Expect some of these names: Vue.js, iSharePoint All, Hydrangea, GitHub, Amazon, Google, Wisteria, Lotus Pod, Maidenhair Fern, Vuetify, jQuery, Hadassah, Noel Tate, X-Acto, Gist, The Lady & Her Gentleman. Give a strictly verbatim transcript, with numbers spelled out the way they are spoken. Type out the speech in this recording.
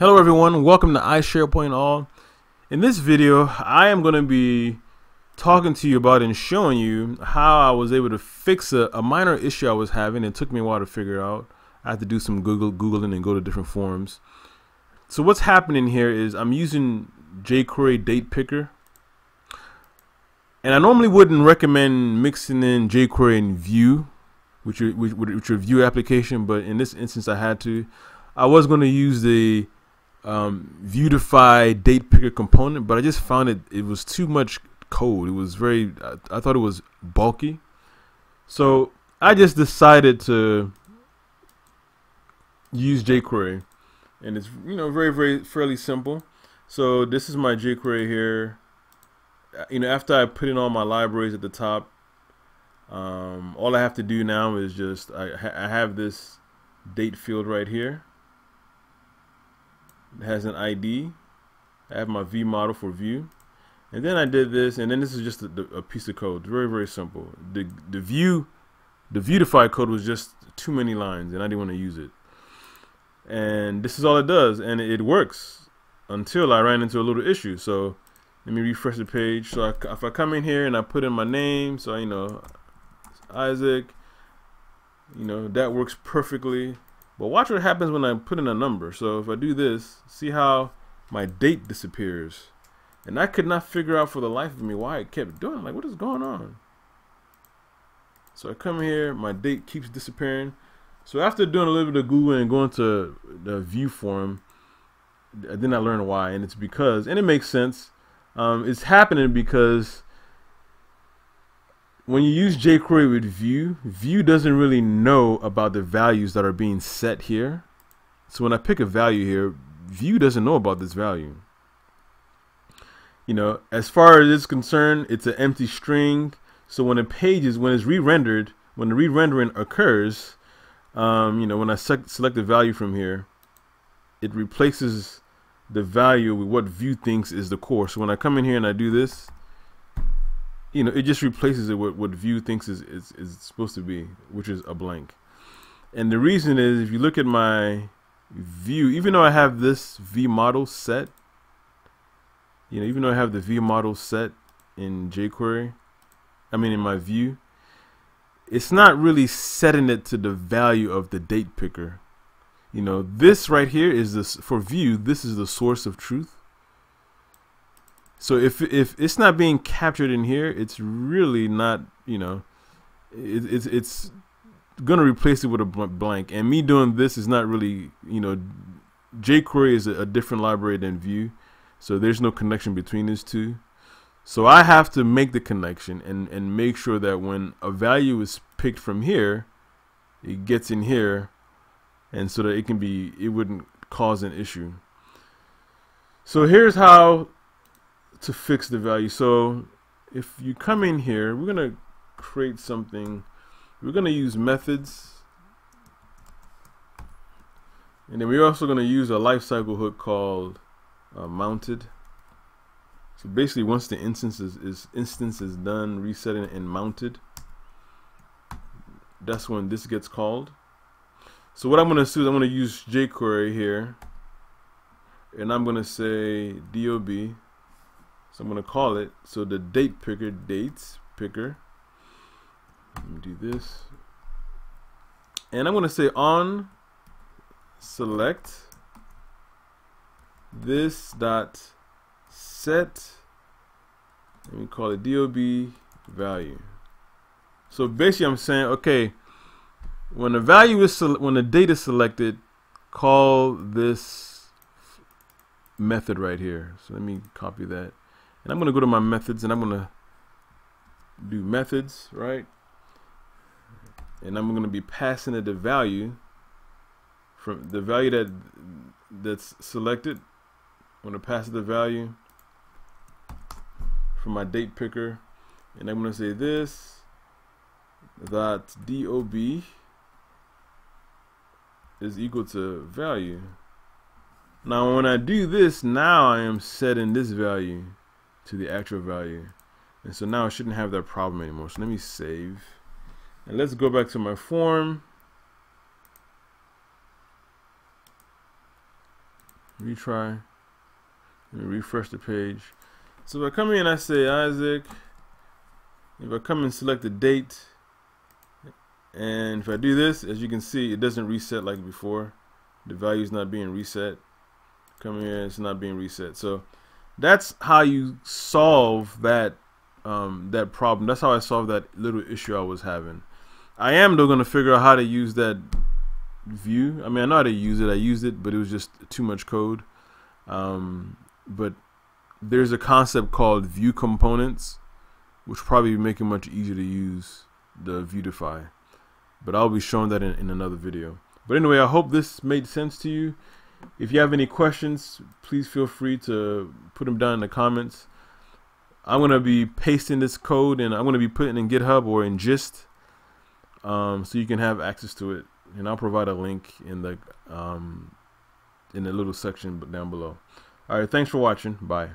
Hello everyone, welcome to iSharePoint All. In this video, I am going to be talking to you about and showing you how I was able to fix a, a minor issue I was having. It took me a while to figure out. I had to do some Google Googling and go to different forums. So what's happening here is I'm using jQuery date picker. And I normally wouldn't recommend mixing in jQuery and Vue, which your, which, which your Vue application, but in this instance I had to. I was going to use the Um, Vuetify date picker component, but I just found it it was too much code. It was very I, I thought it was bulky, so I just decided to use jQuery, and it's you know very very fairly simple. So this is my jQuery here. You know after I put in all my libraries at the top, um, all I have to do now is just I, I have this date field right here. It has an I D. I have my V model for Vue, and then I did this, and then this is just a, a piece of code. Very very simple. The the Vue, the Vuetify code was just too many lines, and I didn't want to use it. And this is all it does, and it works until I ran into a little issue. So let me refresh the page. So I, if I come in here and I put in my name, so you know, Isaac, you know that works perfectly. But watch what happens when I put in a number. So if I do this, see how my date disappears. And I could not figure out for the life of me why it kept doing it. Like, what is going on? So I come here, my date keeps disappearing. So after doing a little bit of Googling and going to the Vue forum, then I learned why. And it's because, and it makes sense, um, it's happening because when you use jQuery with Vue, Vue doesn't really know about the values that are being set here. So when I pick a value here, Vue doesn't know about this value. You know, as far as it's concerned, it's an empty string. So when a page is, when it's re-rendered, when the re-rendering occurs, um, you know, when I select the value from here, it replaces the value with what Vue thinks is the core. So when I come in here and I do this, you know, it just replaces it with what Vue thinks is, is, is supposed to be, which is a blank. And the reason is, if you look at my Vue, even though I have this V model set, you know, even though I have the V model set in jQuery, I mean in my Vue, it's not really setting it to the value of the date picker. You know, this right here is this, for Vue, this is the source of truth. So if if it's not being captured in here, it's really not, you know, it, it's it's gonna replace it with a blank. And me doing this is not really, you know, jQuery is a, a different library than Vue, so there's no connection between these two. So I have to make the connection and and make sure that when a value is picked from here, it gets in here, and so that it can be, it wouldn't cause an issue. So here's how to fix the value. So if you come in here, we're gonna create something. We're gonna use methods, and then we're also gonna use a lifecycle hook called uh, mounted. So basically, once the instance is, is instance is done resetting and mounted, that's when this gets called. So what I'm gonna do is I'm gonna use jQuery here, and I'm gonna say D O B. So I'm gonna call it, so the date picker, dates picker. Let me do this, and I'm gonna say on select this dot set. Let me call it D O B value. So basically, I'm saying, okay, when the value is when the date is selected, call this method right here. So let me copy that. And I'm going to go to my methods, and I'm going to do methods, right? And I'm going to be passing it the value from the value that that's selected. I'm going to pass it the value from my date picker, and I'm going to say this that D O B is equal to value. Now, when I do this, now I am setting this value to the actual value, and so now I shouldn't have that problem anymore. So let me save, and let's go back to my form, retry, let me refresh the page. So if I come in, I say Isaac. If I come and select the date, and if I do this, as you can see, it doesn't reset like before. The value is not being reset. Come here, it's not being reset. So that's how you solve that um, that problem. That's how I solved that little issue I was having. I am though going to figure out how to use that view. I mean, I know how to use it. I used it, but it was just too much code. Um, but there's a concept called view components, which probably make it much easier to use the Vuetify. But I'll be showing that in, in another video. But anyway, I hope this made sense to you. If you have any questions, please feel free to put them down in the comments. I'm going to be pasting this code, and I'm going to be putting it in GitHub or in Gist, um, so you can have access to it. And I'll provide a link in the um, in the little section down below. All right, thanks for watching. Bye.